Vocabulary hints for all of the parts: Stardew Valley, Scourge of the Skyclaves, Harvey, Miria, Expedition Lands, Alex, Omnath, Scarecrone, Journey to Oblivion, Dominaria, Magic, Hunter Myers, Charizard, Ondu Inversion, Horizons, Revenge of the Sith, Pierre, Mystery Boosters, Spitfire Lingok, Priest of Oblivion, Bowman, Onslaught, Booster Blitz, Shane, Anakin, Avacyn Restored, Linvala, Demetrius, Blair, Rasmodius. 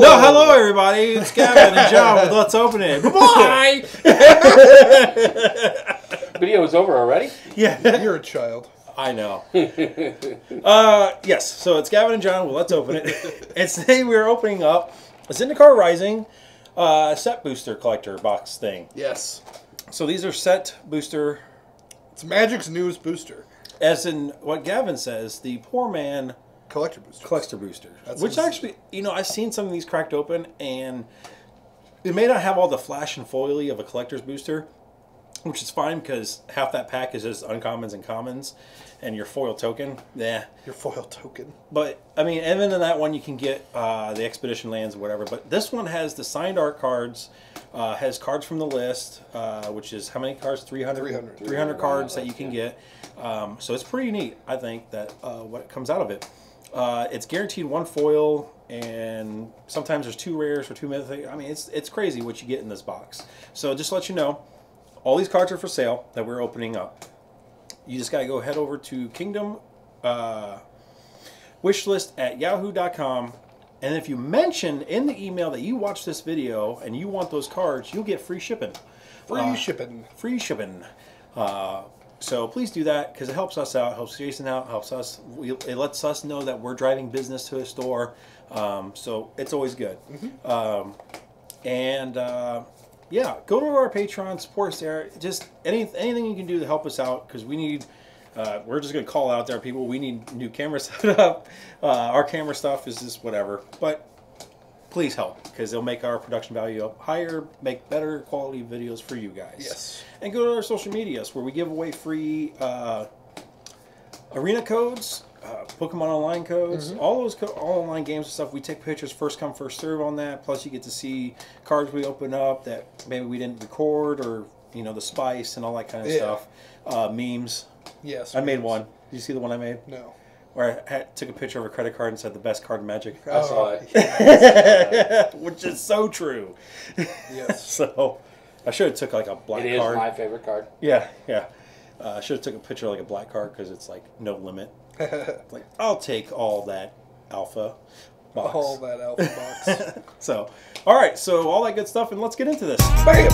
No, hello everybody. It's Gavin and John with Let's Open It. Bye. Video is over already? Yeah, you're a child. I know. Yes, so it's Gavin and John with Let's Open It. And today we're opening up a Zendikar Rising set booster collector box thing. Yes. So these are set booster. It's Magic's newest booster. As in what Gavin says, the poor man. Collector booster. Collector booster. Which actually, you know, I've seen some of these cracked open, and it may not have all the flash and foily of a collector's booster, which is fine because half that pack is just uncommons and commons, and your foil token. Yeah. Your foil token. But, I mean, even in that one, you can get the Expedition Lands or whatever, but this one has the signed art cards, has cards from the list, which is how many cards? 300? 300 cards that you can get. So it's pretty neat, I think, that what comes out of it. It's guaranteed one foil, and sometimes there's two rares or two mythic. I mean, it's crazy what you get in this box. So just to let you know, all these cards are for sale that we're opening up. You just got to go head over to Kingdom Wishlist at yahoo.com, and if you mention in the email that you watch this video and you want those cards, you'll get free shipping. Free shipping. Free shipping. So please do that because it helps us out, helps Jason out, helps us. It lets us know that we're driving business to a store. So it's always good. Mm-hmm. Yeah, go to our Patreon, support us there. Just anything you can do to help us out because we need, we're just going to call out there, people. We need new camera setup. Our camera stuff is just whatever. But please help because it'll make our production value up higher, make better quality videos for you guys. Yes. And go to our social medias where we give away free arena codes, Pokemon Online codes, mm-hmm. all online games and stuff. We take pictures first come, first serve on that. Plus you get to see cards we open up that maybe we didn't record or, you know, the spice and all that kind of stuff. Memes. Yes. I made one. Did you see the one I made? No. Where I took a picture of a credit card and said the best card in Magic. I saw it. Yeah. Which is so true. Yes. So I should have took like a black card. It is card. My favorite card. Yeah, yeah. I should have took a picture of like a black card because it's like no limit. Like I'll take all that alpha box. All that alpha box. So, all right. So all that good stuff, and let's get into this. Bam.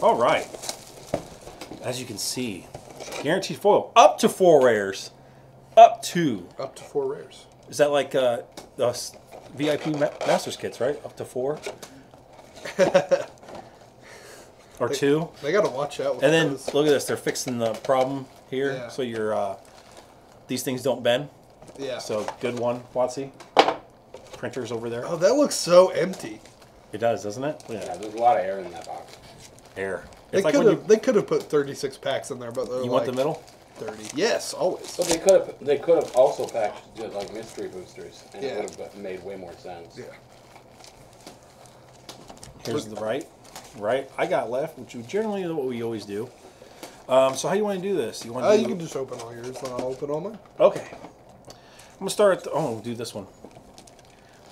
All right, as you can see, guaranteed foil up to four rares, up to four rares. Is that like the VIP Masters kits, right? Up to four or two. They gotta watch out. And then look at this; they're fixing the problem here, so your these things don't bend. Yeah. So good one, Watsy. Printers over there. Oh, that looks so empty. It does, doesn't it? Yeah, there's a lot of air in that box. Air. It's like they could have put 36 packs in there, but you want the middle? 30. Yes, always. But they could have. They could have also packed just like mystery boosters, and it would have made way more sense. Yeah. Here's the right. I got left, which is generally what we always do. So how do you want to do this? You want? You can just open all yours, and I'll open all mine. Okay. I'm gonna start. We'll do this one.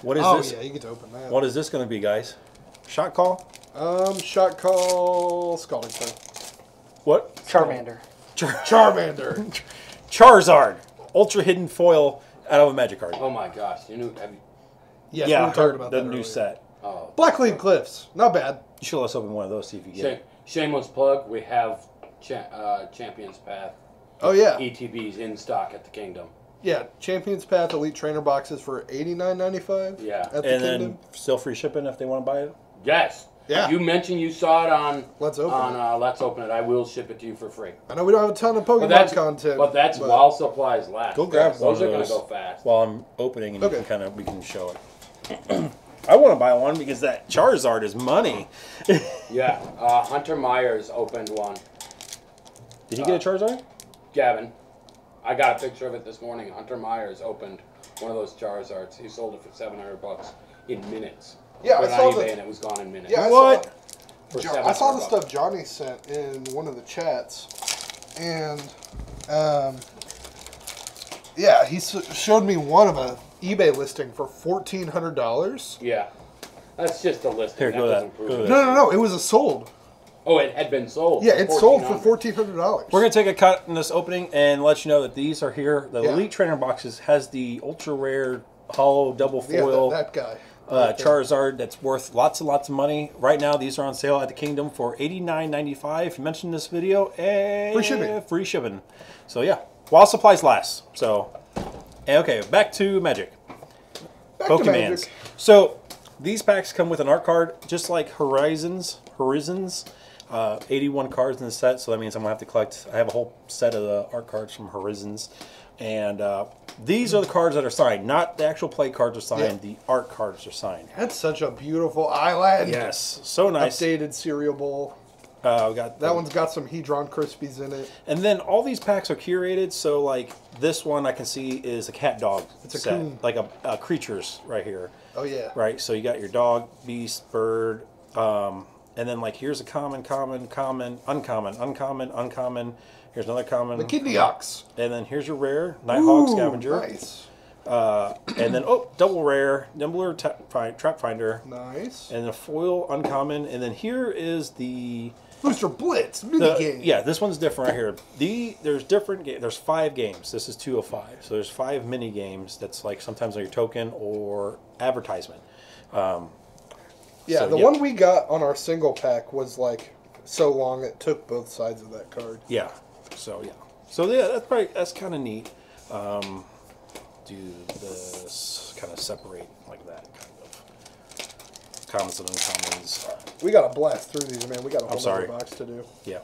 What is this? Oh yeah, you get to open that. What is this going to be, guys? Shot call? Shot call. Scalding Fang. What? Charmander. Charmander. Charizard. Ultra hidden foil out of a Magic card. Oh my gosh! You knew. Yes, yeah, we talked about the new set. Oh. Blackleaf Cliffs. Not bad. You should let us open one of those. See if you get it. Shameless plug. We have Champion's Path. Oh yeah. ETBs in stock at the Kingdom. Yeah, Champion's Path Elite Trainer boxes for $89.95. Yeah, at the Kingdom. Then still free shipping if they want to buy it. Yes. Yeah. You mentioned you saw it on Let's Open It. I will ship it to you for free. I know we don't have a ton of Pokemon content, but that's while supplies last. Go grab one of those. Those are going to go fast. While I'm opening, and you can kind of show it. I want to buy one because that Charizard is money. Yeah, Hunter Myers opened one. Did he get a Charizard? Gavin. I got a picture of it this morning. Hunter Myers opened one of those Charizards. He sold it for $700 in minutes. Yeah, I saw that. And it was gone in minutes. Yeah, what? I saw the stuff Johnny sent in one of the chats, and yeah, he showed me one of a eBay listing for $1,400. Yeah, That's just a list. Here, go that. No. It was a sold. Oh, it had been sold. Yeah, it sold for $1,400. We're going to take a cut in this opening and let you know that these are here. The Elite Trainer Boxes has the ultra rare hollow double foil. Yeah, that guy. Charizard that's worth lots and lots of money. Right now, these are on sale at the Kingdom for $89.95. If you mentioned this video, free shipping. Free shipping. So, yeah. While supplies last. So, okay, back to Magic. Back Pokemans. To Magic. So, these packs come with an art card, just like Horizons. 81 cards in the set, so that means I'm going to have to collect. I have a whole set of the art cards from Horizons. And these are the cards that are signed. Not the actual play cards are signed. Yeah. The art cards are signed. That's such a beautiful island. Yes. So nice. Updated cereal bowl. We got that one's got some Hedron Crispies in it. And then all these packs are curated. So, like, this one I can see is a cat dog set. Coon. Like a creatures right here. Oh, yeah. Right? So you got your dog, beast, bird, and then, like, here's a common, uncommon. Here's another common. The Kidney Ox. And then here's your rare, Nighthawk Scavenger. Nice. And then, oh, double rare, Nimbler Trap Finder. Nice. And a foil, uncommon. And then here is the... Booster Blitz, minigame. Yeah, this one's different right here. There's different games. There's 5 games. This is 2 of 5. So there's 5 minigames that's, like, sometimes on your token or advertisement. Yeah, so, the one we got on our single pack was, like, so long it took both sides of that card. Yeah. So, yeah. So, yeah, that's kind of neat. Do this kind of separate like that, kind of. Commons and uncommons. We got to blast through these, man. We got a whole other box to do. Yeah.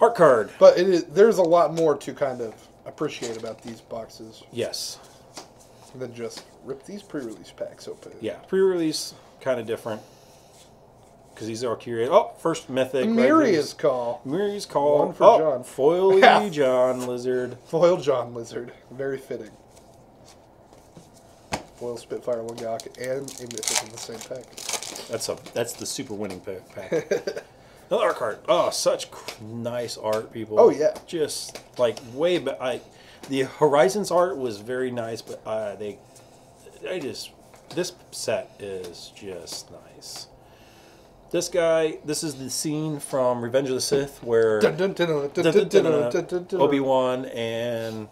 Art card. But it is, there's a lot more to kind of appreciate about these boxes. Yes. Than just rip these pre-release packs open. Yeah, pre-release kind of different because these are curated. Oh, first mythic. Miria's Call. Miria's Call. One for John. Foily John Lizard. Foil John Lizard. Very fitting. Foil Spitfire Lingok and a mythic in the same pack. That's the super winning pack. Another art card. Oh, such nice art, people. Oh yeah, just like way back. The Horizons art was very nice, but this set is just nice. This guy, this is the scene from Revenge of the Sith where Obi-Wan and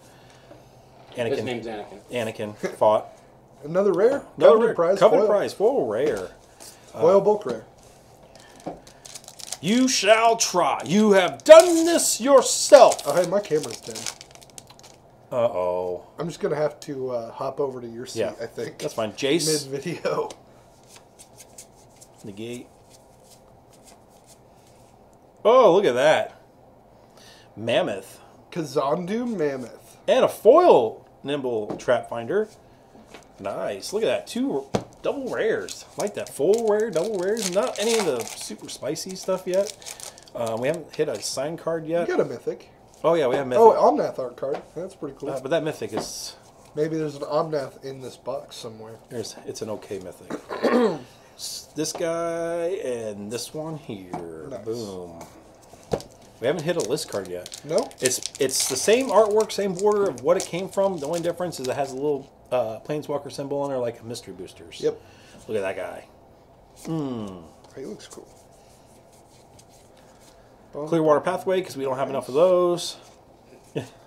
Anakin. His name's Anakin. Anakin fought. Another rare? Another prize. Coveted prize. Foil rare. Foil bulk rare. You shall try. You have done this yourself. Oh, hey, my camera's dead. Uh-oh. I'm just going to have to hop over to your seat, I think. That's fine. Jace. Mid-video. Negate. Oh, look at that. Mammoth. Kazandu Mammoth. And a foil Nimble Trap Finder. Nice. Look at that. 2 double rares. I like that. Full rare, double rares. Not any of the super spicy stuff yet. We haven't hit a signed card yet. You got a mythic. Oh, yeah, we have Mythic. Oh, Omnath art card. That's pretty cool. But that Mythic is... Maybe there's an Omnath in this box somewhere. It's an okay Mythic. This guy and this one here. Nice. Boom. We haven't hit a list card yet. No? It's the same artwork, same border of what it came from. The only difference is it has a little Planeswalker symbol on there, like Mystery Boosters. Yep. Look at that guy. Mmm. He looks cool. Clearwater Pathway, because we don't have enough of those.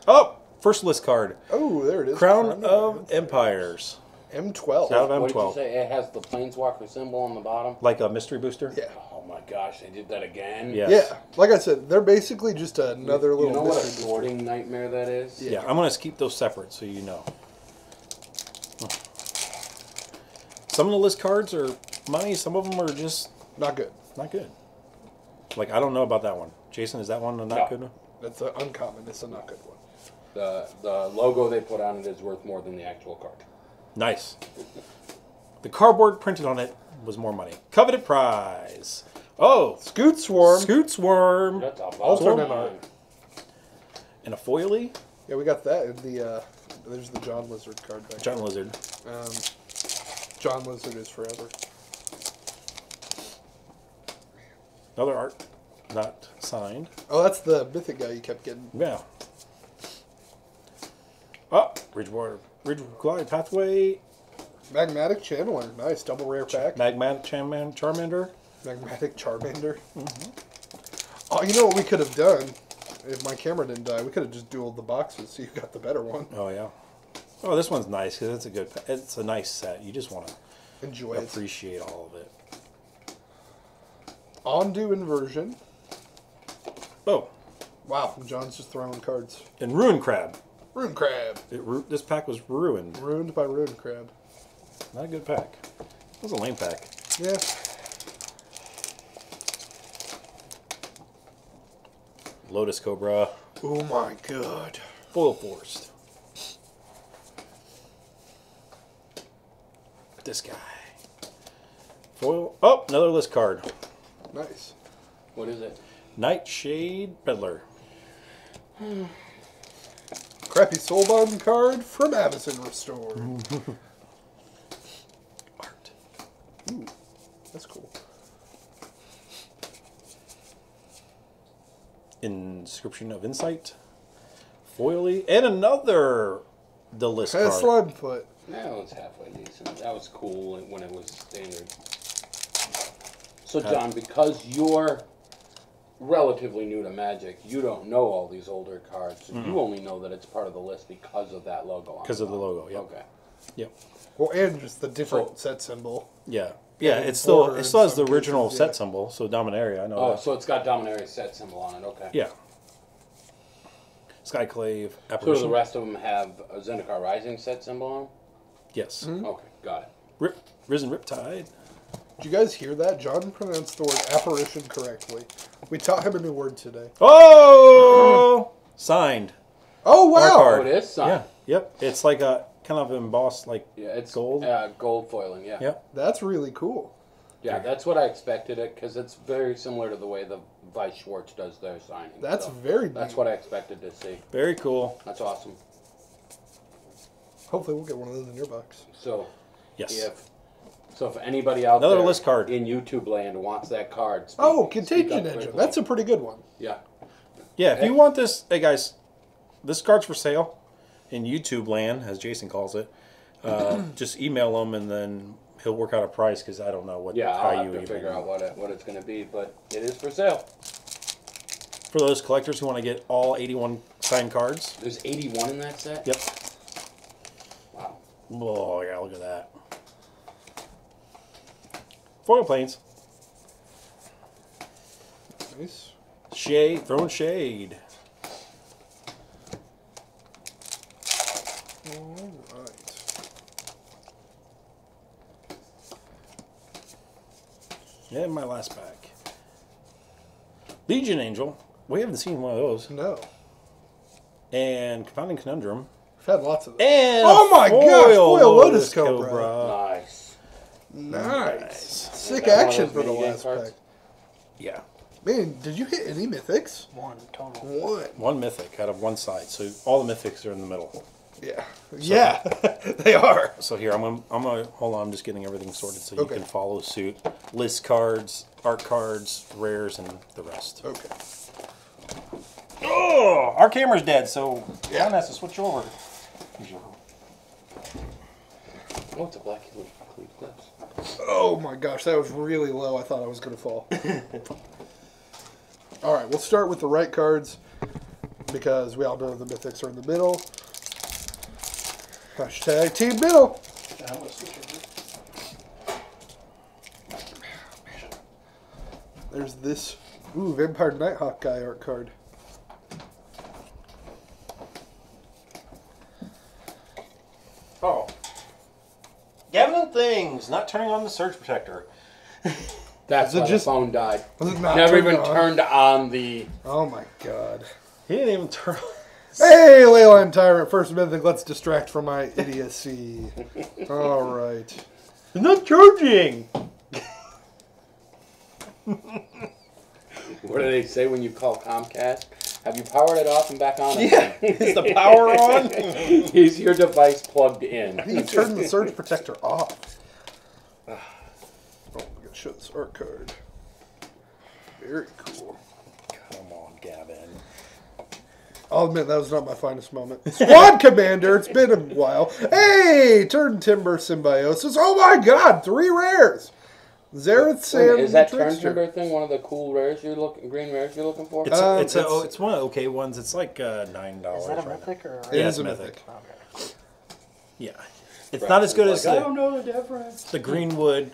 Oh, first list card. Oh, there it is. Crown of Empires. M12. Crown of M12. What did you say? It has the Planeswalker symbol on the bottom. Like a mystery booster? Yeah. Oh my gosh, they did that again? Yes. Yeah. Like I said, they're basically just another little mystery booster. You know what a sorting nightmare that is? Yeah, I'm going to keep those separate so you know. Some of the list cards are money. Some of them are just... Not good. Not good. Like, I don't know about that one. Jason, is that one a not good one? That's an uncommon. It's a not good one. The logo they put on it is worth more than the actual card. Nice. The cardboard printed on it was more money. Coveted prize. Oh, Scoot Swarm. Scoot Swarm. That's a alternate art. And a foily? Yeah, we got that. There's the John Lizard card back John Lizard. John Lizard is forever. Another art, not signed. Oh, that's the mythic guy you kept getting. Yeah. Oh, Ridgewater Glide Pathway, Magmatic Channeler. Nice. Double rare pack. Magmatic Charmander. Magmatic Charmander. Mm-hmm. Oh, you know what we could have done? If my camera didn't die, we could have just dueled the boxes so you got the better one. Oh, yeah. Oh, this one's nice because it's a good, it's a nice set. You just want to enjoy appreciate all of it. Ondu Inversion. Oh. Wow. John's just throwing cards. And Ruined Crab. Ruined Crab. This pack was ruined. Ruined by Ruined Crab. Not a good pack. It was a lame pack. Yeah. Lotus Cobra. Oh my god. Foil Forced. This guy. Foil. Oh, another list card. Nice. What is it? Nightshade Peddler. Crappy Soul Bond card from Avacyn Restored. Art. Ooh, that's cool. Inscription of Insight, Foily, and another the list card. Slime Foot. That one's halfway decent. That was cool when it was standard. So John, because you're relatively new to Magic, you don't know all these older cards. So you only know that it's part of the list because of that logo. Because of the logo, yeah. Okay. Yep. Well, and just the different set symbol. Yeah. Yeah, it still has the original set symbol, so Dominaria, I know. Oh, so it's got Dominaria's set symbol on it, okay. Yeah. Skyclave, Apparition. So the rest of them have a Zendikar Rising set symbol on them? Yes. Mm-hmm. Okay, got it. Risen Riptide. Did you guys hear that? John pronounced the word apparition correctly. We taught him a new word today. Oh! Signed. Oh, wow! Oh, it is signed. Yeah, yep. It's like a... kind of embossed, like, yeah, it's gold. Gold foiling, yeah. Yep. That's really cool. Yeah, that's what I expected it, because it's very similar to the way the Weiss Schwartz does their signing. That's so very neat. That's what I expected to see. Very cool. That's awesome. Hopefully we'll get one of those in your box. So, yes. So if anybody out there list card. In YouTube land wants that card, Contagion Engine. That's a pretty good one. Yeah. Yeah, if you want this, hey guys, this card's for sale. In YouTube land, as Jason calls it, just email him and then he'll work out a price because I don't know what. Yeah, I'll have to figure out what it's going to be, but it is for sale. For those collectors who want to get all 81 signed cards, there's 81 in that set. Yep. Wow. Oh yeah, look at that. Foil Planes. Nice. Shade, Throne Shade. And my last pack. Legion Angel. We haven't seen one of those. No. And Compounding Conundrum. We've had lots of those. And oh my gosh! Foil Lotus Cobra. Nice. Nice. Sick action for the last pack. Yeah. Man, did you hit any mythics? One total. One mythic out of one side. So all the mythics are in the middle. Yeah. So, yeah. They are. So here, I'm gonna hold on, I'm just getting everything sorted so you can follow suit. List cards, art cards, rares, and the rest. Okay. Oh, our camera's dead, so John has to switch over. Oh, it's a Blackleaf Cliffs. Oh my gosh, that was really low. I thought I was gonna fall. Alright, we'll start with the right cards because we all know the mythics are in the middle. Hashtag Team Middle. There's this, ooh, Vampire Nighthawk guy art card. Oh. Gavin Things, not turning on the surge protector. That's why the phone died. Never even turned on the... Oh my god. He didn't even turn on... Hey, Leyline Tyrant, first mythic, let's distract from my idiocy. All right. It's not charging! What do they say when you call Comcast? Have you powered it off and back on? Yeah, is the power on? Is your device plugged in? You turn the surge protector off. Oh, we're going to show this art card. Very cool. Come on, Gavin. I'll admit that was not my finest moment. Squad Commander, it's been a while. Hey, Turn Timber Symbiosis. Oh my god, 3 rares. Xerath Sand. Is that Turn Timber thing one of the cool rares you're looking, green rares you're looking for? It's one of the okay ones. It's like $9. Is that a mythic or? Yeah, it's a mythic. Okay. Yeah, it's not as good as. I don't know the difference. The Greenwood.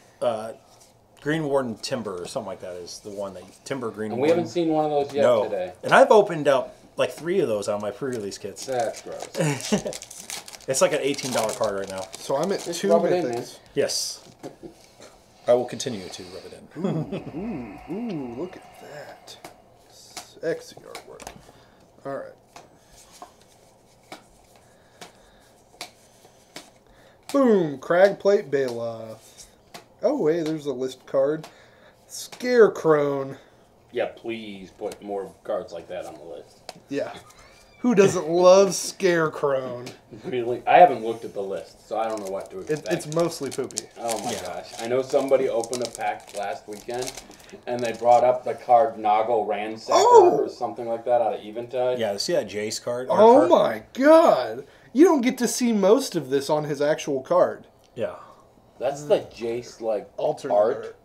Green Warden Timber or something like that is the one that Timber Green. And we haven't seen one of those yet today. And I've opened up like 3 of those on my pre-release kits. That's gross. It's like an $18 card right now. So I'm at 2 mythics. Yes. I will continue to rub it in. Ooh, ooh, look at that. Sexy artwork. All right. Boom, Cragplate Baloth. Oh, hey, there's a list card. Scarecrone. Yeah, please put more cards like that on the list. Yeah. Who doesn't love Scarecrone? Really? I haven't looked at the list, so I don't know what to expect. It's mostly poopy. Oh, my gosh. I know somebody opened a pack last weekend, and they brought up the card Noggle Ransacker or something like that out of Eventide. Yeah, see that Jace card? Oh, my God. You don't get to see most of this on his actual card. Yeah. That's the Jace, like, alternate art.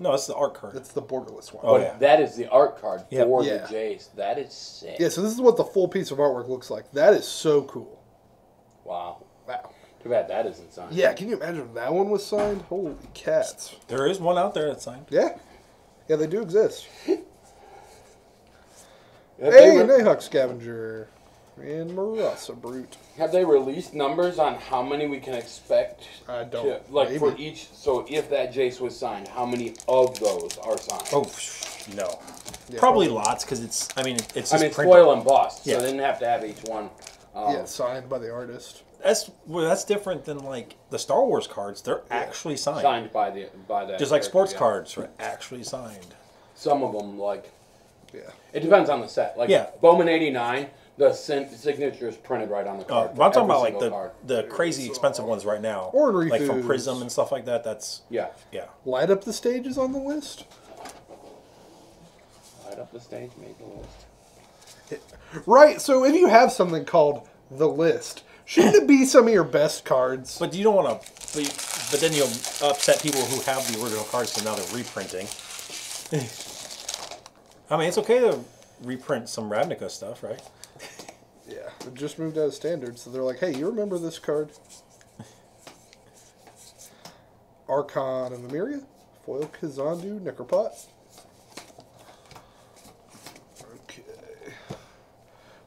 No, it's the art card. It's the borderless one. Oh, yeah. That is the art card for the Jace. That is sick. Yeah, so this is what the full piece of artwork looks like. That is so cool. Wow. Wow. Too bad that isn't signed. Yeah, can you imagine if that one was signed? Holy cats. There is one out there that's signed. Yeah. Yeah, they do exist. Hey, Nahawk Scavenger. And Marasa Brute. Have they released numbers on how many we can expect? I don't. For each, so if that Jace was signed, how many of those are signed? Oh, no. Yeah, probably lots, because it's, I mean, it's just foil embossed, so they didn't have to have each one. Signed by the artist. That's different than, like, the Star Wars cards. They're actually signed. Signed by the Just like sports cards are actually signed. Some of them, like, it depends on the set. Like, Bowman 89... The signature is printed right on the card. I'm talking about like the crazy expensive ones right now, or like from Prism and stuff like that. That's yeah. Light Up the Stage is on the list. Light Up the Stage made the list. Right. So if you have something called the list, shouldn't it be some of your best cards? But you don't want to. But then you'll upset people who have the original cards, so now they're reprinting. I mean, it's okay to reprint some Ravnica stuff, right? Yeah, it just moved out of standard, so they're like, hey, you remember this card? Archon of Emiria, Foil Kazandu, Necropot. Okay.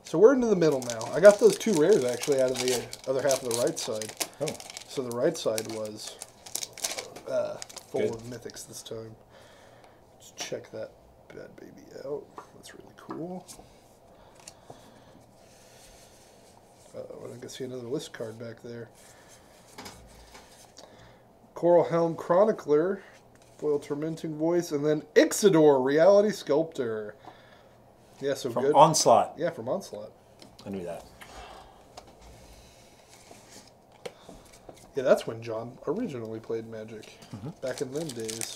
So we're into the middle now. I got those 2 rares, actually, out of the other half of the right side. Oh. So the right side was full of mythics this time. Let's check that bad baby out. That's really cool. Uh-oh, I can see another list card back there. Coral Helm Chronicler, Foil Tormenting Voice, and then Ixidor, Reality Sculptor. Yeah, so good. From Onslaught. Yeah, from Onslaught. I knew that. Yeah, that's when John originally played Magic, back in them days.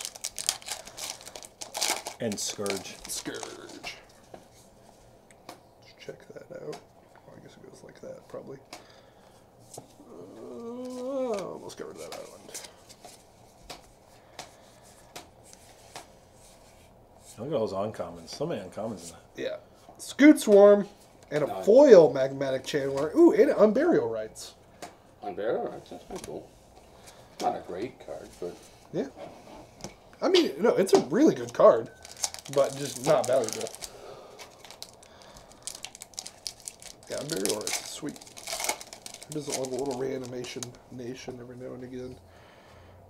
And Scourge. Scourge. Let's check that out. Like that, probably. Let's get rid of that island. Look at all those uncommons. So many uncommons in that. Yeah. Scoot Swarm and a foil Magmatic Channeler. Ooh, and Unburial Rites. Unburial Rites? That's pretty cool. Not a great card, but... Yeah. I mean, no, it's a really good card, but just not valuable. Yeah, I'm very alright. Sweet. Who doesn't love a little reanimation nation every now and again?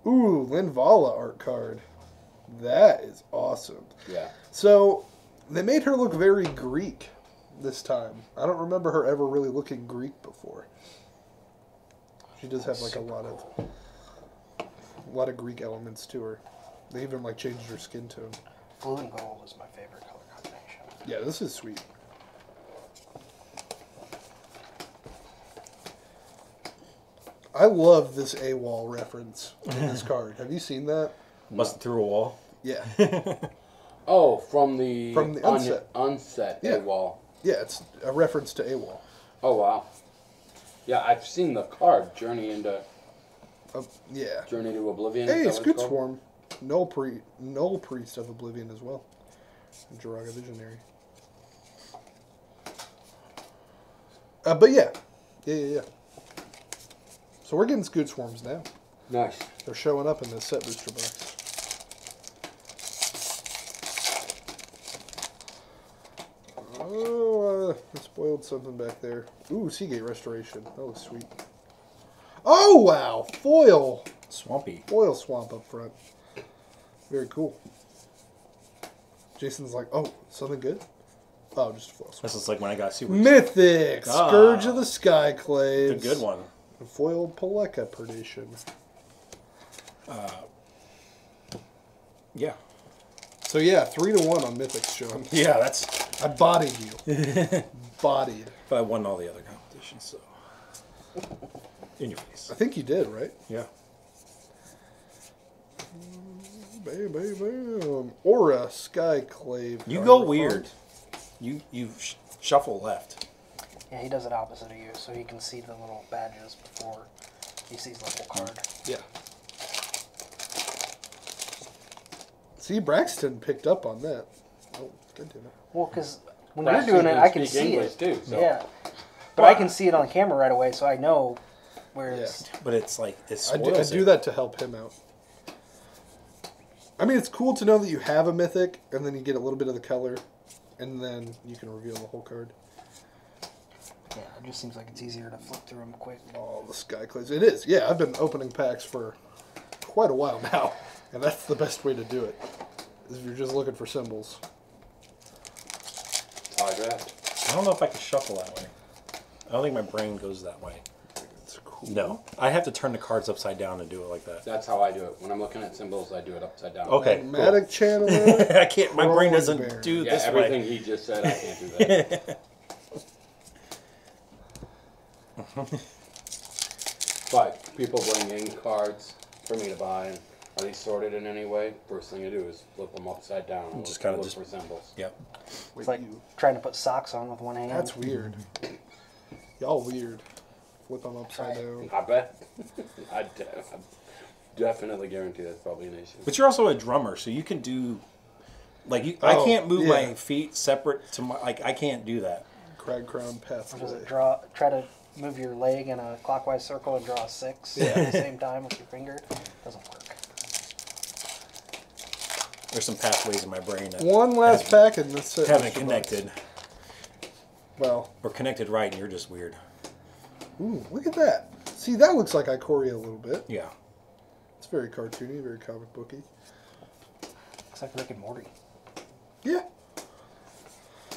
Ooh, Linvala art card. That is awesome. Yeah. So, they made her look very Greek this time. I don't remember her ever really looking Greek before. She does have like a lot of Greek elements to her. They even like changed her skin tone. Blue and gold is my favorite color combination. Yeah, this is sweet. I love this AWOL reference in this card. Have you seen that? Busted through a wall. Yeah. From the onset. Onset AWOL. Yeah, it's a reference to AWOL. Oh, wow. Yeah, I've seen the card, Journey to Oblivion. Hey, Scoot Swarm. Null Priest of Oblivion as well. And Jiraga Visionary. But yeah. Yeah. So we're getting Scoot Swarms now. Nice. They're showing up in this set booster box. Oh, I spoiled something back there. Ooh, Seagate Restoration. That was sweet. Oh, wow. Foil. Swampy. Foil swamp up front. Very cool. Jason's like, oh, something good? Oh, just a foil swamp. This is like when I got super. Mythic. Ah, Scourge of the Skyclaves. The good one. And foiled Paleka Perdition. Yeah. So, yeah, 3-1 on Mythics, Sean. Yeah, I bodied you. Bodied. But I won all the other competitions, so. In your face. I think you did, right? Yeah. Bam, bam, bam. Aura, Skyclave. You go weird. You shuffle left. Yeah, he does it opposite of you, so he can see the little badges before he sees the whole card. Yeah. See, Braxton picked up on that. Oh, good dinner. Well, because when you're doing it, I can see it. Too, so. Yeah, but I can see it on camera right away, so I know where it's... But it's like... I do that to help him out. I mean, it's cool to know that you have a mythic, and then you get a little bit of the color, and then you can reveal the whole card. Yeah, it just seems like it's easier to flip through them quick. Oh, the Skyclaves. It is, yeah. I've been opening packs for quite a while now, and that's the best way to do it, is if you're just looking for symbols. I don't know if I can shuffle that way. I don't think my brain goes that way. It's cool. No. I have to turn the cards upside down and do it like that. That's how I do it. When I'm looking at symbols, I do it upside down. Okay. Magic cool. Channeler. I can't. My brain doesn't do this everything way. Everything he just said, I can't do that. But people bring in cards for me to buy. And are they sorted in any way? First thing you do is flip them upside down. And just kind of look for symbols. Yep. It's like trying to put socks on with one hand. That's weird. Y'all weird. Flip them upside down. I bet. I definitely guarantee that's probably an issue. But you're also a drummer, so you can do... Like, I can't move my feet separate to my... Like, I can't do that. Crag Crown Path. Does it try to move your leg in a clockwise circle and draw a 6 at the same time with your finger? Doesn't work. There's some pathways in my brain. That one last pack and that's it. Haven't connected. Well. We're connected right and you're just weird. Ooh, look at that. See, that looks like Ikoria a little bit. Yeah. It's very cartoony, very comic booky. Looks like Rick and Morty. Yeah.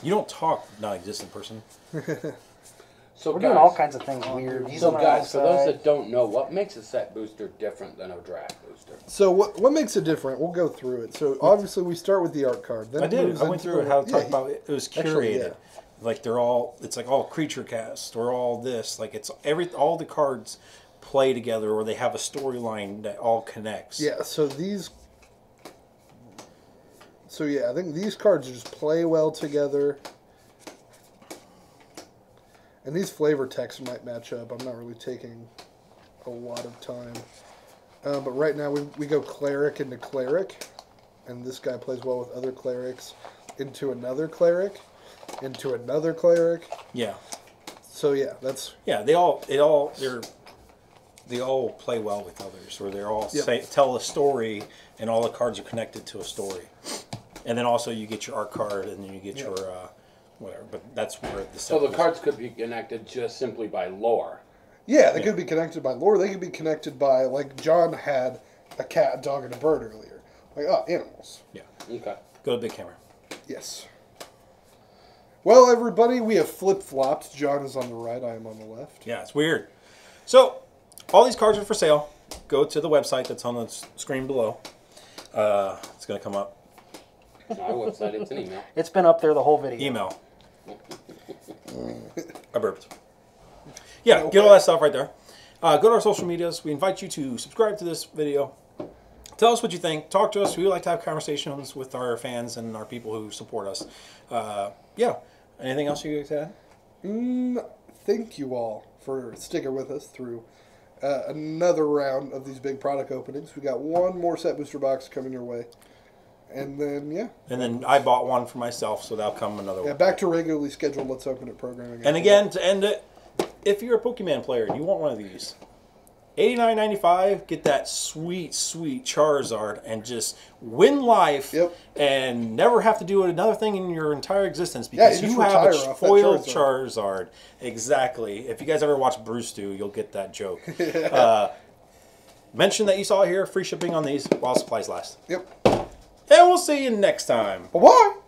You don't talk non-existent person. So we're doing all kinds of things weird. So guys, for those that don't know, what makes a set booster different than a draft booster? So what makes it different? We'll go through it. So obviously we start with the art card. Then I went through it. How to talk about it. It was curated. Actually, yeah. Like they're all. It's like all creature cast or all this. Like it's all the cards play together or they have a storyline that all connects. Yeah. So these. So yeah, I think these cards just play well together. And these flavor texts might match up. I'm not really taking a lot of time. But right now we go cleric into cleric. And this guy plays well with other clerics. Into another cleric. Into another cleric. Yeah. So yeah, that's... Yeah, they all play well with others. Or they all tell a story and all the cards are connected to a story. And then also you get your art card and then you get your... whatever, but that's where the so the cards could be connected just simply by lore. Yeah, they could be connected by lore. They could be connected by, like, John had a cat, a dog, and a bird earlier. Like, oh, animals. Yeah. Okay. Go to the camera. Yes. Well, everybody, we have flip-flopped. John is on the right. I am on the left. Yeah, it's weird. So, all these cards are for sale. Go to the website that's on the screen below. It's going to come up. It's not a website. It's an email. It's been up there the whole video. Email. I burped. Yeah, okay. Get all that stuff right there. Go to our social medias. We invite you to subscribe to this video. Tell us what you think. Talk to us. We like to have conversations with our fans and our people who support us. Yeah, Anything else you guys had? Thank you all for sticking with us through another round of these big product openings. We got one more set booster box coming your way. And then, yeah. And then I bought one for myself, so that'll come another one. Yeah, back to regularly scheduled Let's Open It programming. And again, to end it, if you're a Pokemon player and you want one of these, $89.95, get that sweet, sweet Charizard and just win life and never have to do another thing in your entire existence because you have a foiled Charizard. Exactly. If you guys ever watch Bruce Do, you'll get that joke. Mention that you saw it here. Free shipping on these while supplies last. And we'll see you next time. Bye-bye.